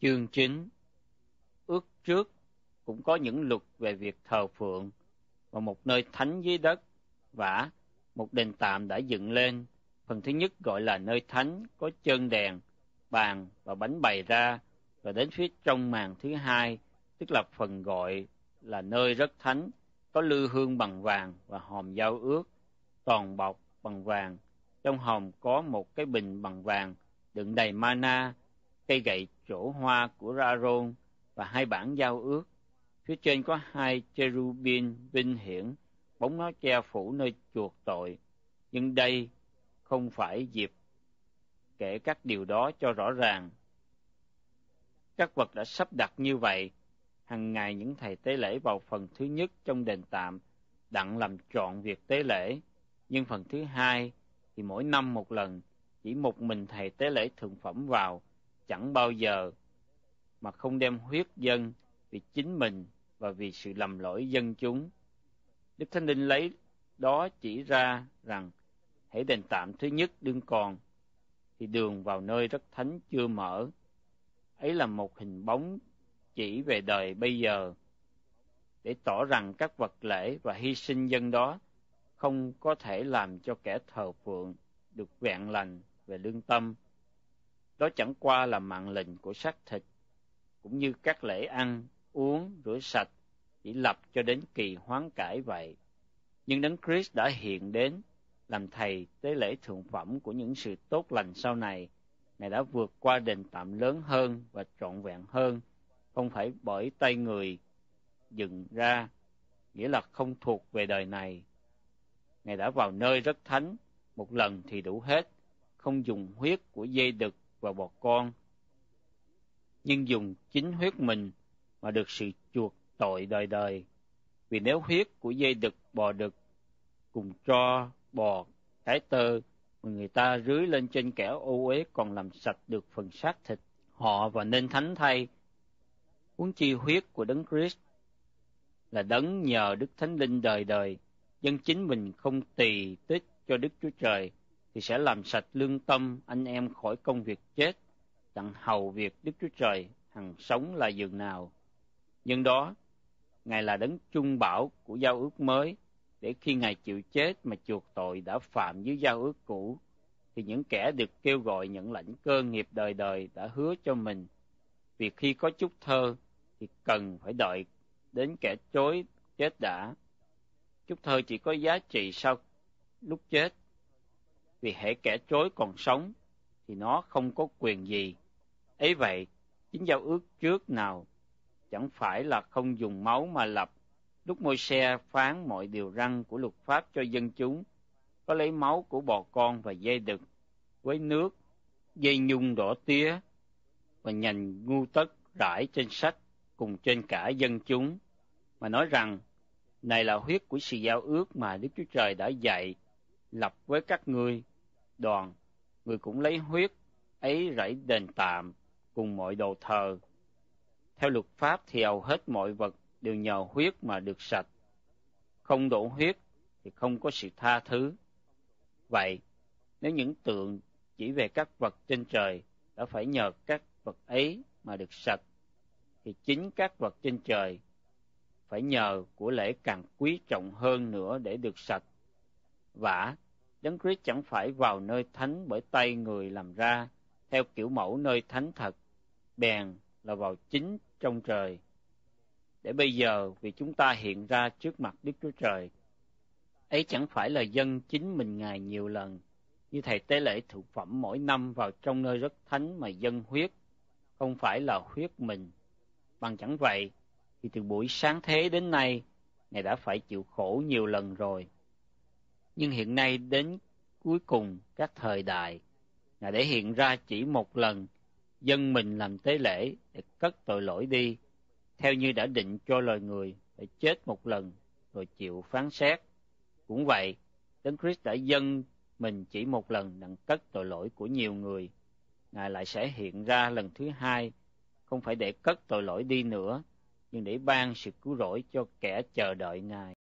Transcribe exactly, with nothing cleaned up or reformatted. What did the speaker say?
Chương chín. Ước trước cũng có những luật về việc thờ phượng và một nơi thánh dưới đất và một đền tạm đã dựng lên. Phần thứ nhất gọi là nơi thánh, có chơn đèn, bàn và bánh bày ra, và đến phía trong màn thứ hai, tức là phần gọi là nơi rất thánh, có lư hương bằng vàng và hòm giao ước, toàn bọc bằng vàng. Trong hòm có một cái bình bằng vàng đựng đầy mana, cây gậy trổ hoa của Ra-rôn và hai bản giao ước. Phía trên có hai cherubin vinh hiển, bóng nó che phủ nơi chuộc tội. Nhưng đây không phải dịp kể các điều đó cho rõ ràng. Các vật đã sắp đặt như vậy. Hằng ngày những thầy tế lễ vào phần thứ nhất trong đền tạm, đặng làm trọn việc tế lễ. Nhưng phần thứ hai thì mỗi năm một lần, chỉ một mình thầy tế lễ thượng phẩm vào, chẳng bao giờ mà không đem huyết dân vì chính mình và vì sự lầm lỗi dân chúng. Đức Thánh Linh lấy đó chỉ ra rằng hễ đền tạm thứ nhất đương còn, thì đường vào nơi rất thánh chưa mở. Ấy là một hình bóng chỉ về đời bây giờ, để tỏ rằng các vật lễ và hy sinh dân đó không có thể làm cho kẻ thờ phượng được vẹn lành về lương tâm. Đó chẳng qua là mạng lệnh của xác thịt, cũng như các lễ ăn, uống, rửa sạch, chỉ lập cho đến kỳ hoán cải vậy. Nhưng Đấng Christ đã hiện đến, làm thầy tế lễ thượng phẩm của những sự tốt lành sau này. Ngài đã vượt qua đền tạm lớn hơn và trọn vẹn hơn, không phải bởi tay người dựng ra, nghĩa là không thuộc về đời này. Ngài đã vào nơi rất thánh, một lần thì đủ hết, không dùng huyết của dê đực và bò con, nhưng dùng chính huyết mình mà được sự chuộc tội đời đời. Vì nếu huyết của dê đực, bò đực cùng tro, bò, cái tơ mà người ta rưới lên trên kẻ ô uế còn làm sạch được phần xác thịt họ và nên thánh thay, huống chi huyết của Đấng Christ là đấng nhờ Đức Thánh Linh đời đời, dân chính mình không tì tích cho Đức Chúa Trời, thì sẽ làm sạch lương tâm anh em khỏi công việc chết, đặng hầu việc Đức Chúa Trời hằng sống là dường nào. Nhưng đó, Ngài là đấng trung bảo của giao ước mới, để khi Ngài chịu chết mà chuộc tội đã phạm dưới giao ước cũ, thì những kẻ được kêu gọi nhận lãnh cơ nghiệp đời đời đã hứa cho mình. Vì khi có chút thơ, thì cần phải đợi đến kẻ chối chết đã. Chút thơ chỉ có giá trị sau lúc chết, vì hễ kẻ chối còn sống, thì nó không có quyền gì. Ấy vậy, chính giao ước trước nào chẳng phải là không dùng máu mà lập. Lúc Môi-se phán mọi điều răn của luật pháp cho dân chúng, có lấy máu của bò con và dê đực, với nước, dây nhung đỏ tía, và nhành ngu tất rải trên sách cùng trên cả dân chúng, mà nói rằng, này là huyết của sự giao ước mà Đức Chúa Trời đã dạy, lập với các ngươi. Đoàn, người cũng lấy huyết ấy rải đền tạm cùng mọi đồ thờ. Theo luật pháp thì hầu hết mọi vật đều nhờ huyết mà được sạch. Không đổ huyết thì không có sự tha thứ. Vậy, nếu những tượng chỉ về các vật trên trời đã phải nhờ các vật ấy mà được sạch, thì chính các vật trên trời phải nhờ của lễ càng quý trọng hơn nữa để được sạch. Vả, Đấng Christ chẳng phải vào nơi thánh bởi tay người làm ra, theo kiểu mẫu nơi thánh thật, bèn là vào chính trong trời. Để bây giờ vì chúng ta hiện ra trước mặt Đức Chúa Trời, ấy chẳng phải là dân chính mình Ngài nhiều lần, như thầy tế lễ thượng phẩm mỗi năm vào trong nơi rất thánh mà dâng huyết, không phải là huyết mình. Bằng chẳng vậy, thì từ buổi sáng thế đến nay, Ngài đã phải chịu khổ nhiều lần rồi. Nhưng hiện nay đến cuối cùng các thời đại, Ngài để hiện ra chỉ một lần, dân mình làm tế lễ để cất tội lỗi đi, theo như đã định cho loài người phải chết một lần rồi chịu phán xét. Cũng vậy, Đấng Christ đã dâng mình chỉ một lần đặng cất tội lỗi của nhiều người. Ngài lại sẽ hiện ra lần thứ hai, không phải để cất tội lỗi đi nữa, nhưng để ban sự cứu rỗi cho kẻ chờ đợi Ngài.